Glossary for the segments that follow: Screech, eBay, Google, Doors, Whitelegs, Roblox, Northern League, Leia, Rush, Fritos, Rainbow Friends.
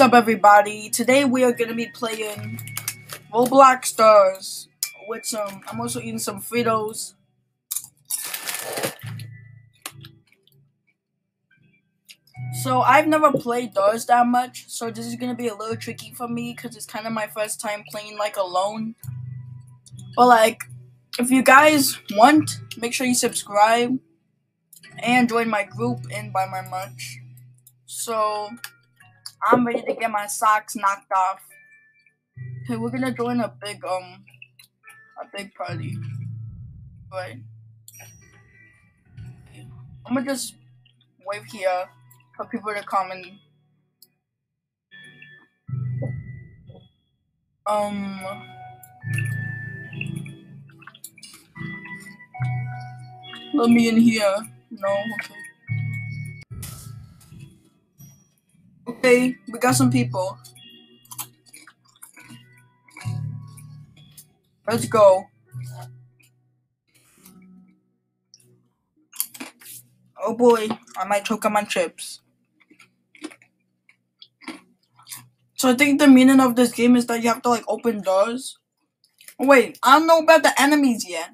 What's up, everybody? Today we are gonna be playing Roblox Doors with some. I'm also eating some Fritos. So I've never played Doors that much, so this is gonna be a little tricky for me because it's kind of my first time playing like alone. But like, if you guys want, make sure you subscribe and join my group and buy my merch. So I'm ready to get my socks knocked off. Okay, we're gonna join a big party. Right. I'm gonna just wave here for people to come and let me in here. No, okay. Okay, we got some people. Let's go. Oh boy, I might choke on my chips. So I think the meaning of this game is that you have to like open doors. Wait, I don't know about the enemies yet.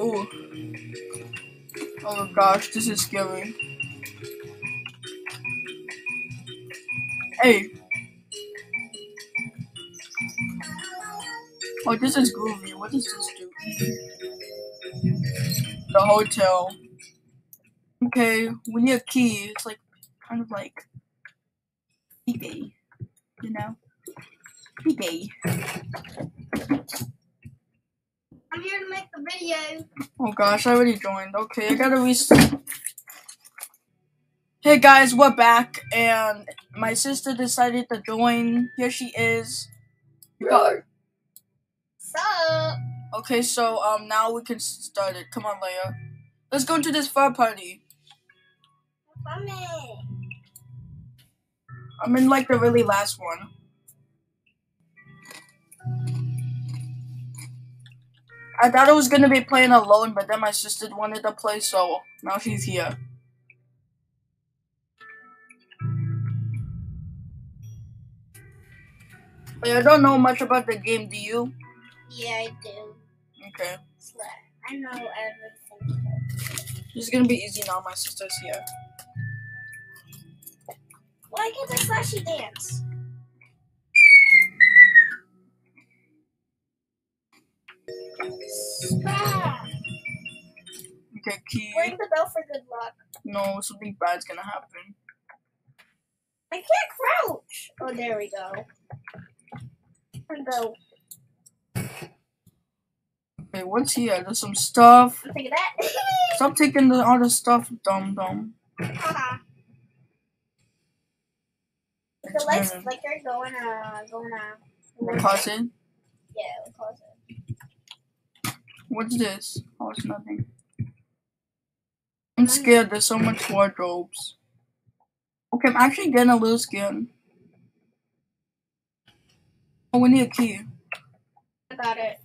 Ooh. Oh gosh, this is scary. Hey. Oh, this is groovy. What does this do? The hotel. Okay, we need a key. It's like, kind of like eBay, you know? eBay. I'm here to make the video. Oh gosh, I already joined. Okay, I gotta restart. Hey guys, we're back, and my sister decided to join. Here she is. What's up? Okay, so now we can start it. Come on, Leia. Let's go into this fun party. I'm in like the really last one. I thought I was gonna be playing alone, but then my sister wanted to play, so now she's here. Wait, I don't know much about the game, do you? Yeah, I do. Okay. I know everything. This is gonna be easy now, my sister's here. Why can't I flashy dance? Stop. Okay, key. Ring the bell for good luck. No, something bad's gonna happen. I can't crouch. Oh, there we go. And go. Okay, what's here? There's some stuff. Take that. Stop taking all the stuff, dumb. The lights flicker. Going on. Pause it. Yeah, pause it. What's this? Oh, it's nothing. I'm scared. There's so much wardrobes. Okay, I'm actually getting a little scared. Oh, we need a key. I got it.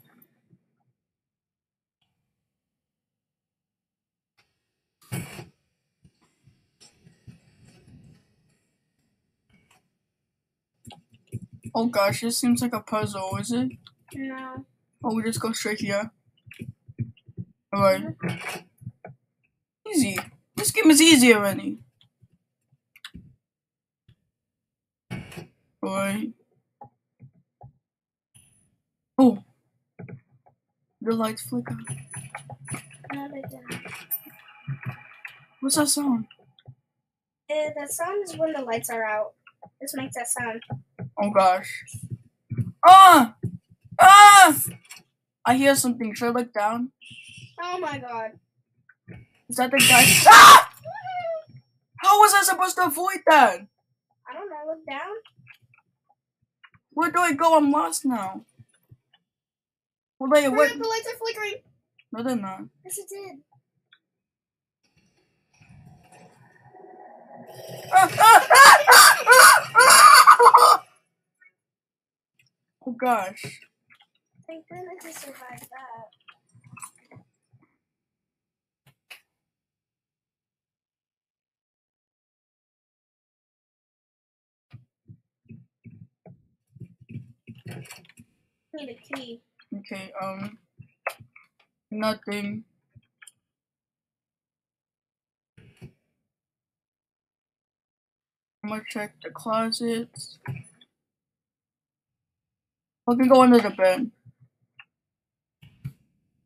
Oh gosh, this seems like a puzzle, is it? No. Oh, we just go straight here. Alright. Easy. This game is easy already. Alright. Oh. The lights flicker. What's that sound? That sound is when the lights are out. This makes that sound. Oh gosh. Ah! Ah! I hear something. Should I look down? Oh my god. Is that the guy? Ah! How was I supposed to avoid that? I don't know. Look down. Where do I go? I'm lost now. Well, wait, wait. The lights are flickering. No, they're not. Yes, it did. Oh gosh. Thank goodness I survived that. Need a key. Okay, nothing. I'm gonna check the closets. We can go under the bed.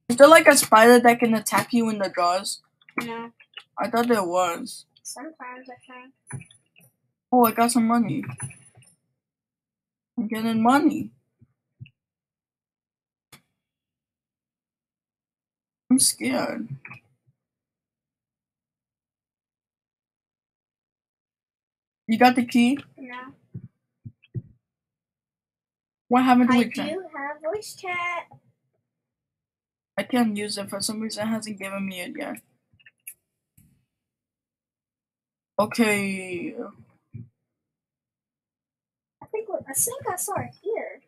Is there like a spider that can attack you in the drawers? No. I thought there was. Sometimes I can. Oh, I got some money. I'm getting money. I'm scared. You got the key? No. What happened to voice chat? I do have voice chat. I can't use it. For some reason, it hasn't given me it yet. Okay. I think I saw it here.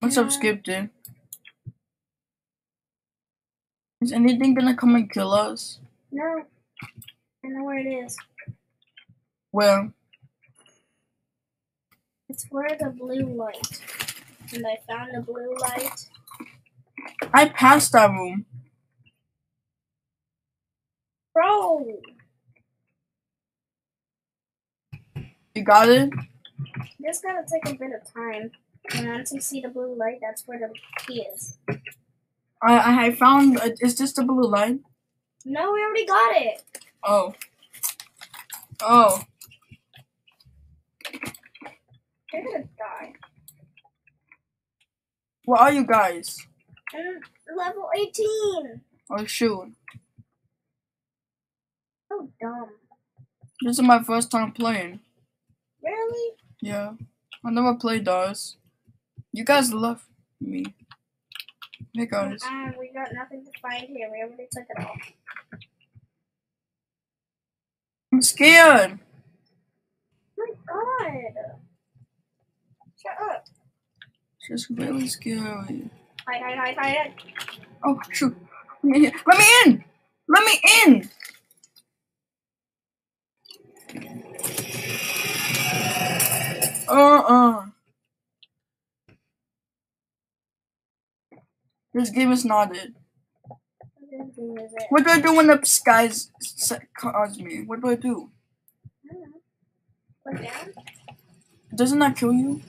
What's up, Skip, dude? Is anything gonna come and kill us? No. I know where it is. Where? It's where the blue light. And I found the blue light. I passed that room. Bro! You got it? This gotta take a bit of time. And once you see the blue light, that's where the key is. I found... is this the blue light? No, we already got it! Oh. Oh. They're gonna die. What are you guys? I'm level 18. Oh shoot. So dumb. This is my first time playing. Really? Yeah. I never played Doors. You guys love me. Hey guys. We got nothing to find here. We already took it all. I'm scared. My God. Shut up. She's really scary. Hide. Oh, shoot. Let me in! This game is not it. What do I do when the skies cause me? What do I do? I don't know. Put down? Doesn't that kill you?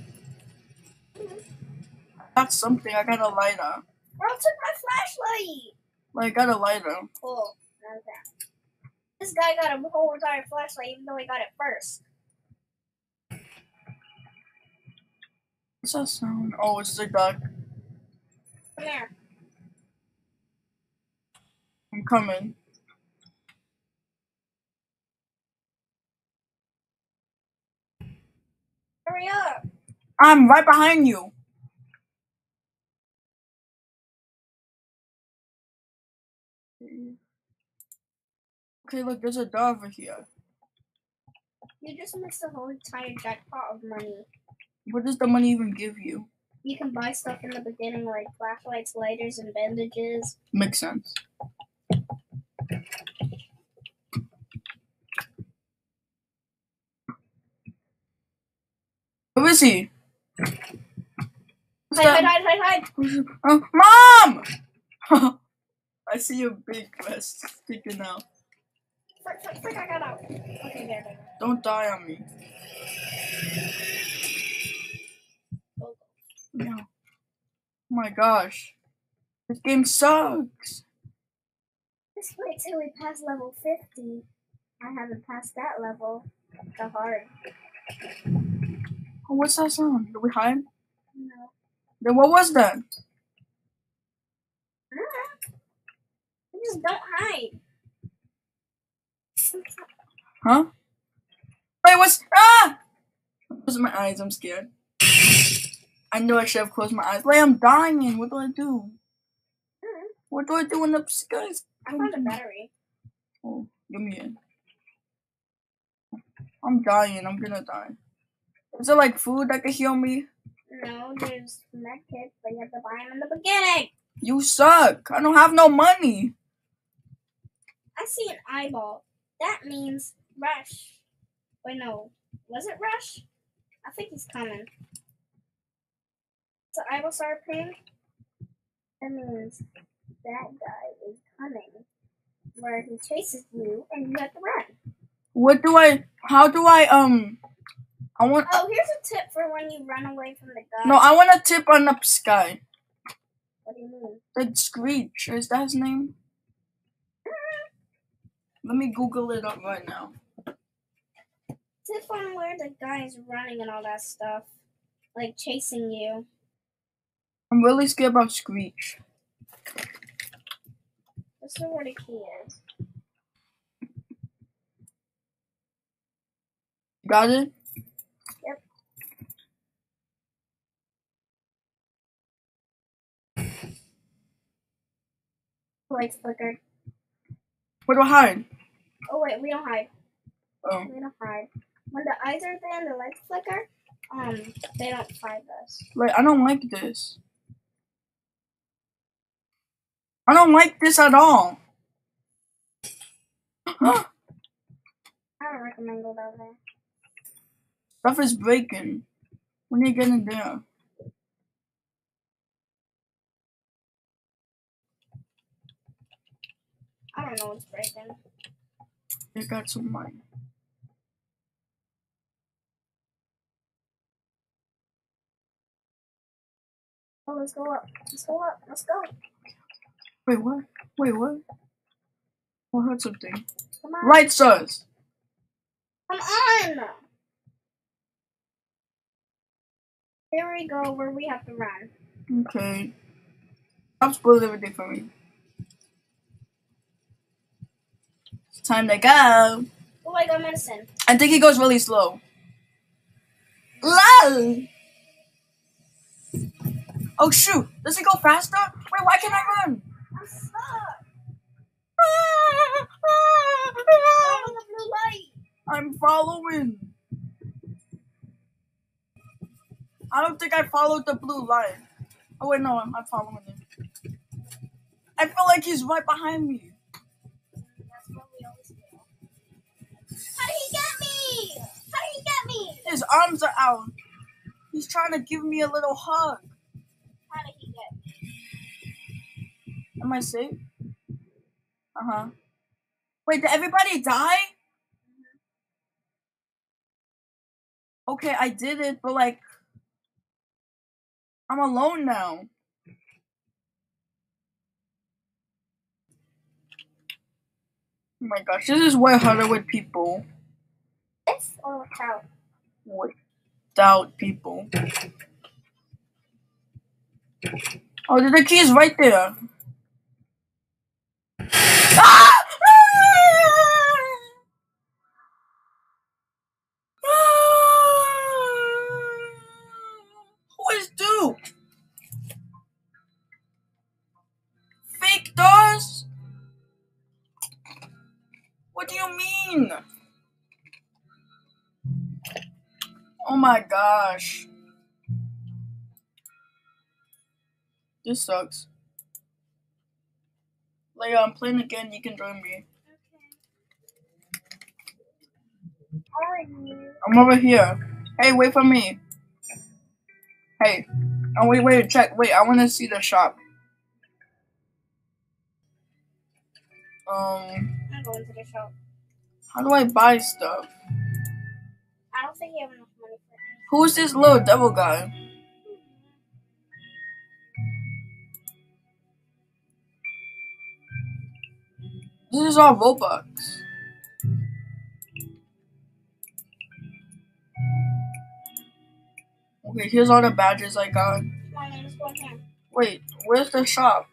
That's something. I got a lighter. Girl took my flashlight. Like, I got a lighter. Cool. Not that. This guy got a whole entire flashlight, even though he got it first. What's that sound? Oh, it's the duck. Come here. I'm coming. Hurry up! I'm right behind you. Okay, look, there's a dog over here. You just missed the whole entire jackpot of money. What does the money even give you? You can buy stuff in the beginning, like flashlights, lighters, and bandages. Makes sense. Who is he? Hide! Oh, Mom! I see your big breast sticking out. Frick, I got out. Okay, there. Don't die on me. No. Oh my gosh. This game sucks. Just wait till we pass level 50. I haven't passed that level. The hard. Oh, what's that sound? Did we hide? No. Then what was that? We just don't hide. Huh? Wait, what's... Ah! Close my eyes, I'm scared. I knew I should have closed my eyes. Leia, I'm dying. What do I do? What do I do when the sky's... I found a battery. Oh, give me it. I'm dying. I'm gonna die. Is there like food that can heal me? No, there's medkits, but you have to buy them in the beginning. You suck. I don't have no money. I see an eyeball. That means rush. Wait, no. Was it rush? I think he's coming. So I will start praying. That means that guy is coming where he chases you and you have to run. What do I, how do I want. Oh, here's a tip for when you run away from the guy. No, I want a tip on the sky. What do you mean? It's Screech. Is that his name? Let me Google it up right now. Tip on where the guy is running and all that stuff. Like chasing you. I'm really scared about Screech. This is where the key is. Got it? Yep. Lights flickered. Where do I hide? Oh wait, we don't hide. Oh. We don't hide. When the eyes are there and the lights flicker, they don't find us. Like, I don't like this. I don't like this at all. I don't recommend going down there. Stuff is breaking. We need to get in there. I don't know what's breaking. It got some money. Oh, let's go up. Let's go up. Let's go. Wait, what? Wait, what? I heard something. Come on. Right, sirs. Come on. Here we go, where we have to run. Okay. Stop spoiling everything for me. It's time to go. Oh, I got medicine. I think he goes really slow. LOL! Oh shoot! Does it go faster? Wait, why can't I run? I'm stuck. I'm following the blue light. I'm following. I don't think I followed the blue light. Oh wait, no, I'm following him. I feel like he's right behind me. That's what we always do. How did he get me? How did he get me? His arms are out. He's trying to give me a little hug. How did he get me? Am I safe? Uh-huh. Wait, did everybody die? Mm-hmm. Okay, I did it, but like... I'm alone now. Oh my gosh, this is way harder with people. This or without? Without people. Oh, the key is right there. Ah! Who is due? Fake Doors? What do you mean? Oh my gosh. This sucks. Leia, I'm playing again. You can join me. Okay. How are you? I'm over here. Hey, wait for me. Hey. Oh, wait, check. Wait, I want to see the shop. I'm going to the shop. How do I buy stuff? I don't think you have enough money for anything. Who's this little devil guy? This is all Roblox. Okay, here's all the badges I got. Wait, where's the shop?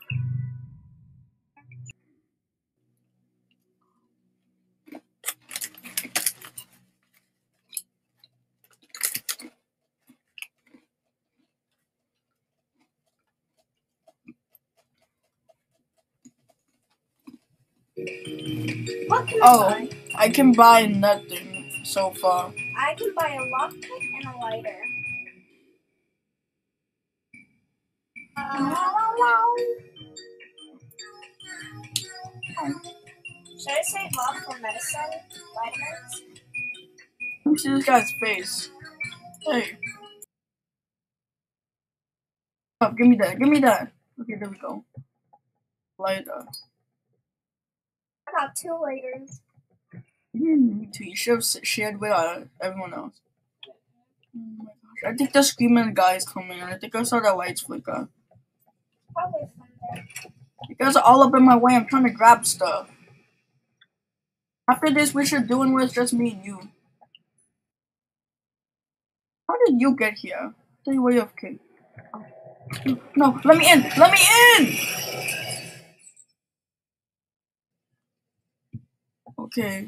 What can I buy? I can buy nothing so far. I can buy a lockpick and a lighter. Should I save up for medicine? Vitamins? Let me see this guy's face. Hey. Oh, give me that. Give me that. Okay, there we go. Lighter. I got 2 lighters. You didn't need to. You should have shared with everyone else. Oh my gosh. I think the screaming guy is coming. I think I saw the lights flicker. Probably somewhere. You guys are all up in my way. I'm trying to grab stuff. After this, we should do it where it's just me and you. How did you get here? I'll tell you where you're okay. No, let me in! Let me in! Okay.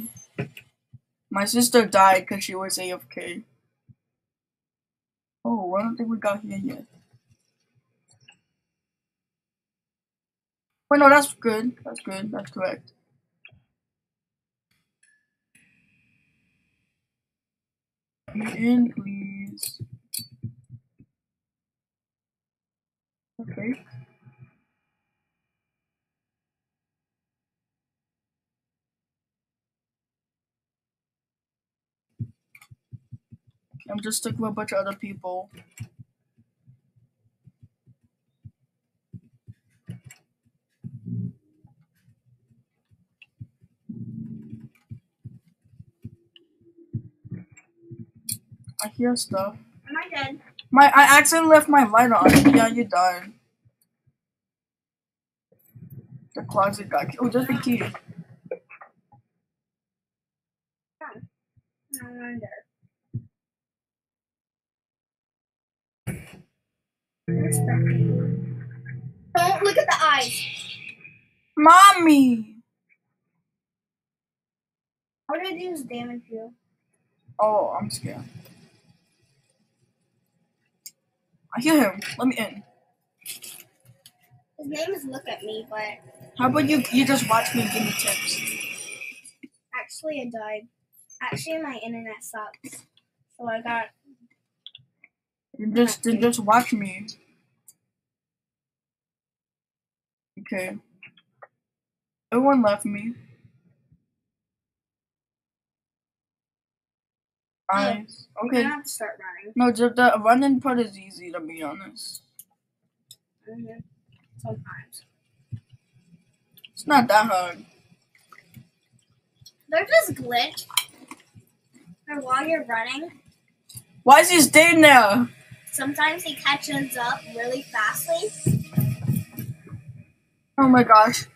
My sister died because she was AFK. Oh, I don't think we got here yet. Wait, no, that's good. That's good. That's correct. Come in, please. Okay. I'm just stuck with a bunch of other people. I hear stuff. Am I dead? I accidentally left my light on. Yeah, you died. The closet got killed. Oh, just the key. No, I'm there. Don't look at the eyes. Mommy! How did I just damage you? Oh, I'm scared. I hear him. Let me in. His name is Look at Me, but... How about you just watch me and give me tips? Actually, I died. Actually, my internet sucks. So I got... You just watch me. Okay. Everyone left me. Eyes. Okay. Have to start running. No, the running part is easy, to be honest. Mm-hmm. Sometimes. It's not that hard. There's this glitch. Or while you're running. Why is he staying there? Sometimes he catches up really fastly. Oh my gosh.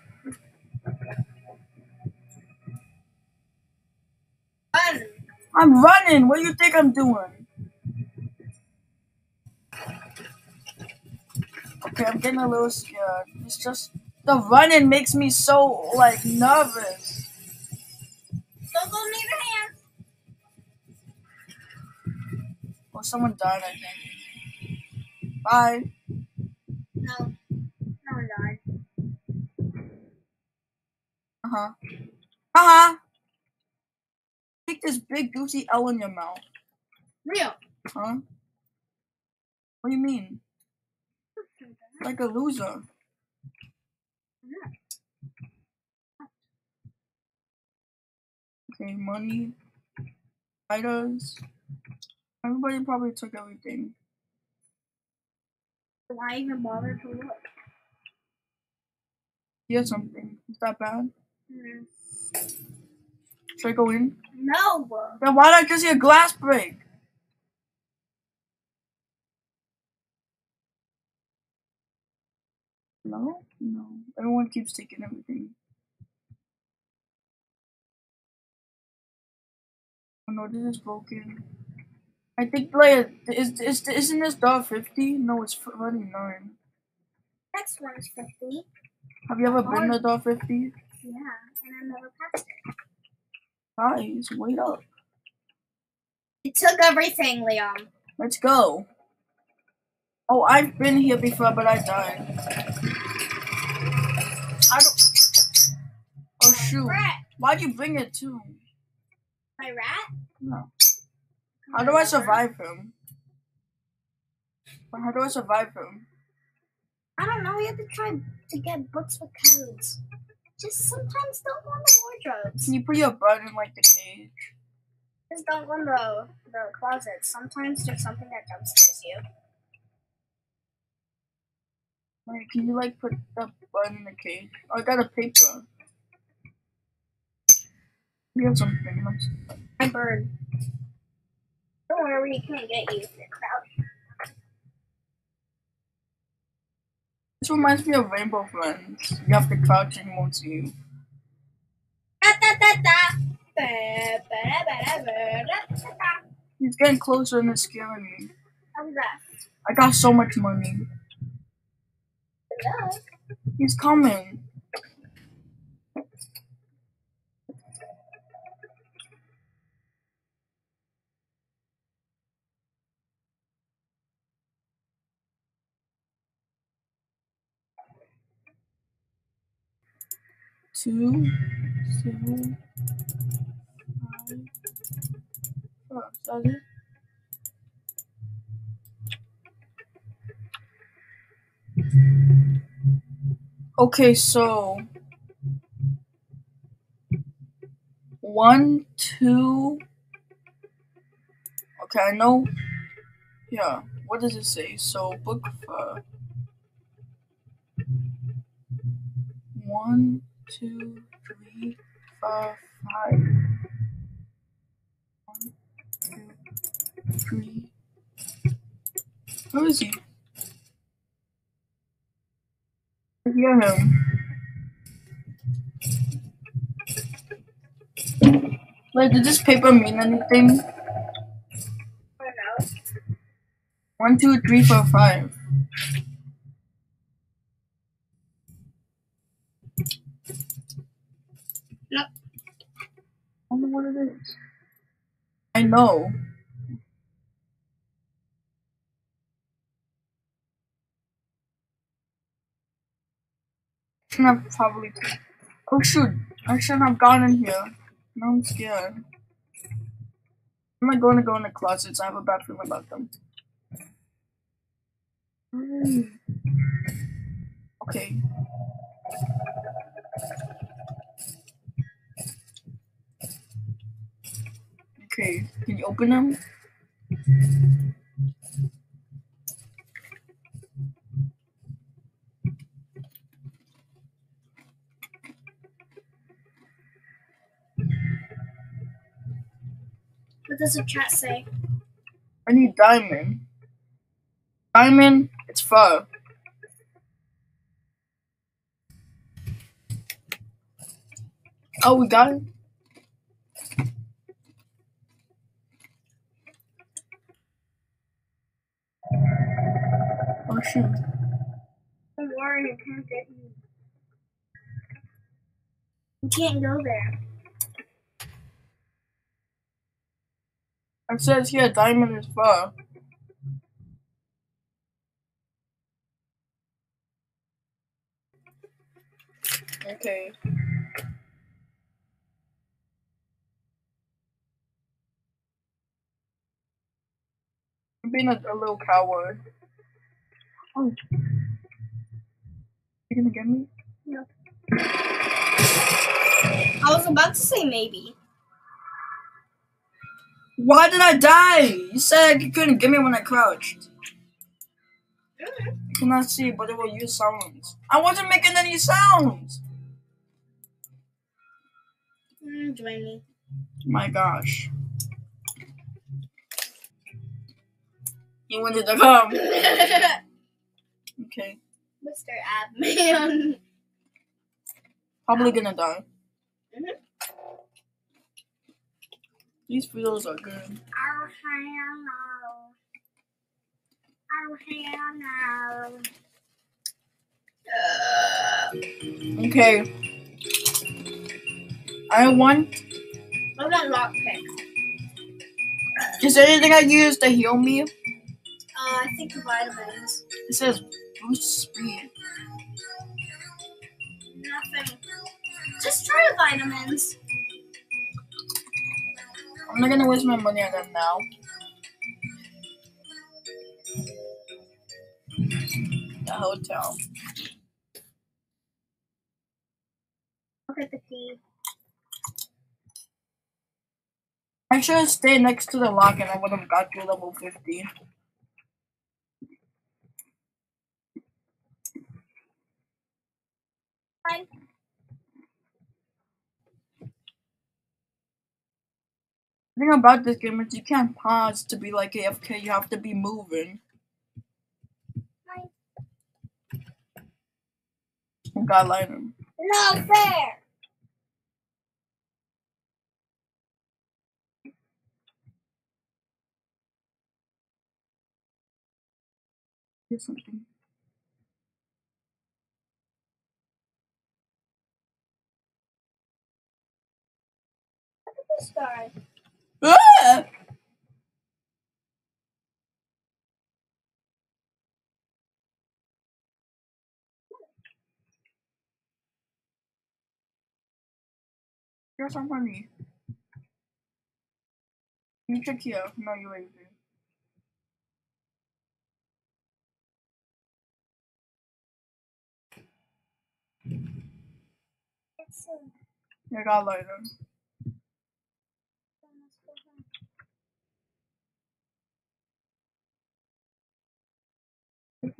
Run. I'm running. What do you think I'm doing? Okay, I'm getting a little scared. It's just the running makes me so like nervous. Don't go near your hands. Oh, someone died, I think. Bye. No, no one died. Take this big goosey L in your mouth. Real. Huh? What do you mean? Like a loser. Okay, money. Items. Everybody probably took everything. Why even bother to look? Here's something. Is that bad? Mm. Should I go in? No! Then why did I just hear glass break? No? No. Everyone keeps taking everything. Oh no, this is broken. I think, Leia, isn't this door 50? No, it's 49. Next one is 50. Have you ever been to door 50? Yeah, and I never passed it. Guys, wait up. It took everything, Leon. Let's go. Oh, I've been here before, but I died. I don't... Oh, shoot. Rat. Why'd you bring it to? My rat? No. How do I survive him? How do I survive him? I don't know. We have to try to get books with codes. Just sometimes don't go in the wardrobes. Can you put your butt in like the cage? Just don't go in the closet. Sometimes there's something that dumpsters you. Wait, can you like put that bun in the cake? Oh, I got a paper. We have something else. My bird. Don't worry, he can't get you if you're crouched. This reminds me of Rainbow Friends. You have to crouch and won't see you. He's getting closer and it's scaring me. How's that? I got so much money. Hello? He's coming. Two, seven, five. Oh, is that it? Okay, so 1, 2. Okay, I know. Yeah, what does it say? So book 1, 2, 3, 4, 5. 1, 2, 3. Who is he? I hear him. Wait, did this paper mean anything? I don't know. 1, 2, 3, 4, 5. Yep. I don't know what it is. I know. I shouldn't have probably. Oh shoot! I shouldn't have gone in here. Now I'm scared. I'm not going to go in the closets. I have a bad feeling about them. Okay. Okay. Can you open them? What does the chat say? I need diamond. Diamond, it's fur. Oh, we got it. Oh shoot. Don't worry, I can't get you. You can't go there. It says here, diamond is fur. Okay. I'm being a little coward. Oh. You gonna get me? No. I was about to say maybe. Why did I die? You said you couldn't get me when I crouched. You cannot see, but it will use sounds. I wasn't making any sounds! Join me. My gosh. You wanted to come. Okay. Mr. Admin. Probably gonna die. These Fritos are good. Oh, hello. Oh, hello. Okay. I want... I want lockpick. Is there anything I can use to heal me? I think the vitamins. It says boost speed. Nothing. Just try the vitamins. I'm not gonna waste my money on them now. The hotel. Look at the key. I should have stayed next to the lock and I would have got you level 50. thing about this game is you can't pause to be like AFK, you have to be moving. Hi. You gotta light him. Not fair! Here's something. Sorry. Ah! You're so funny. You check here. No, you ain't. It's I got lighter.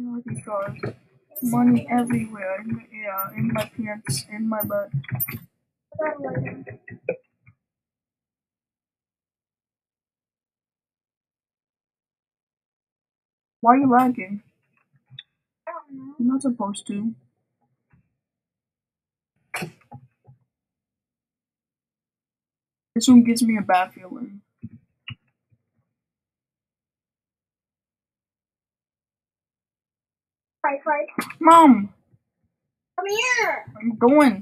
Oh my God. Money everywhere. Yeah, in my pants, in my butt. Why are you lagging? I don't know. You're not supposed to. This one gives me a bad feeling. Mom! Come here! I'm going.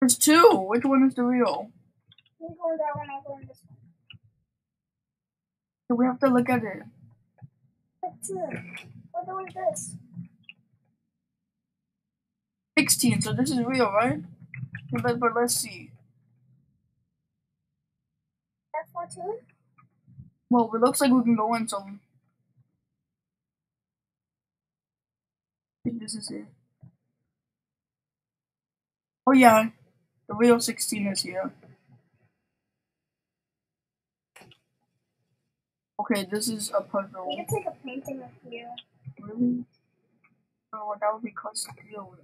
There's two! Which one is the real? You go that one, I go in this one. So we have to look at it. That's two. What the one is this? 16, so this is real, right? But let's see. That's 14? Well, it looks like we can go in, so. I think this is it. Oh, yeah. The real 16 is here. Okay, this is a puzzle. We can take a painting of you. Really? Oh, that would be custom to deal with.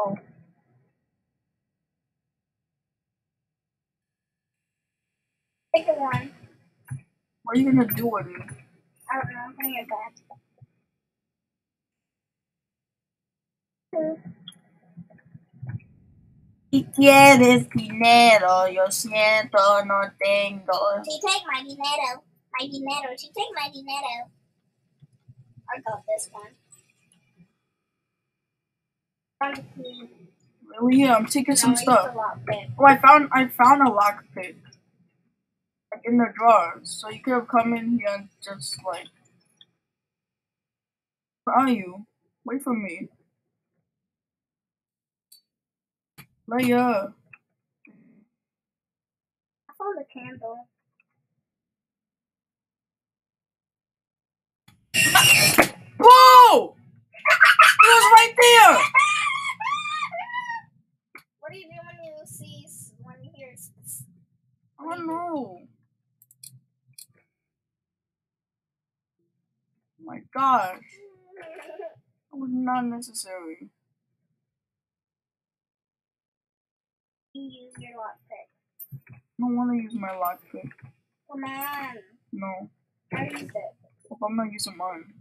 Oh. Take the one. What are you gonna do with it? I don't know, I'm gonna get back. Si quieres dinero, yo siento no tengo. She take my dinero. My dinero, she take my dinero. I got this one. Really? Yeah, I'm taking some stuff. Oh, I found a lockpick. Like in the drawer. So you could have come in here and just like. Where are you? Wait for me. Leia. I found a candle. Whoa! It was right there! What do you do when you see when you hear? I don't know. Oh my gosh, that was not necessary. You use your lockpick. I don't want to use my lockpick. Come on. No. I use it. If I'm not using mine.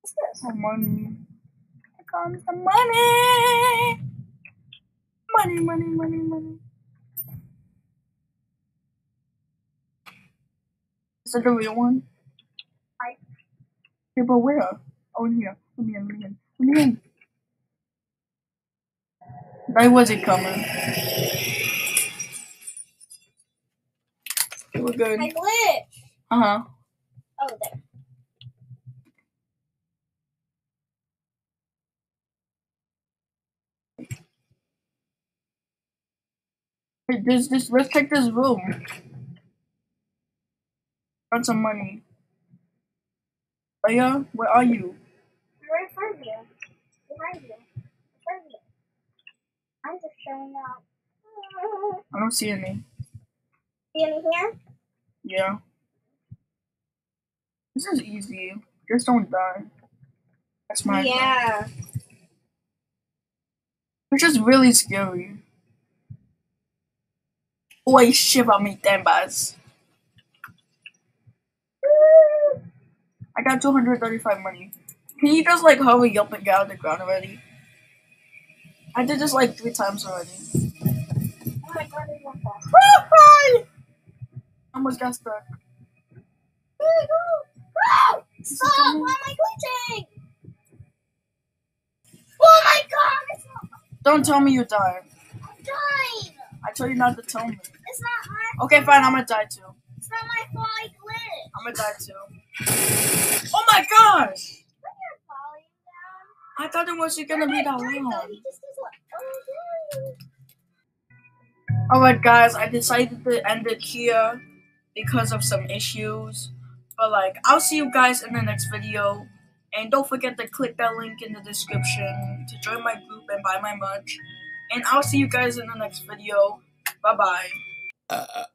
What's this? Oh, money. The money. Is that the real one? I. Yeah, but where? Oh, here. Let me in. Why was it coming? We're good. I glitched. Oh, there. Let's take this room. Got some money. Leia, where are you? I'm right from you. Where are you? I'm just showing up. I don't see any. See any here? Yeah. This is easy. Just don't die. That's my plan. Which is really scary. Oi, shiver me timbers. I got 235 money. Can you just like hurry up and get out of the ground already? I did this like 3 times already. Oh my god, I love that. I almost got stuck. Stop! Why am I glitching? Oh my god! It's not... Don't tell me you died. I'm dying! I told you not to tell me. It's not my fault. Okay, fine, I'm gonna die too. It's not my fault, I glitched. I'm gonna die too. Oh my gosh! When you're falling down. I thought it wasn't gonna be that long. He just does Alright guys, I decided to end it here because of some issues. But like, I'll see you guys in the next video. And don't forget to click that link in the description to join my group and buy my merch. And I'll see you guys in the next video. Bye-bye.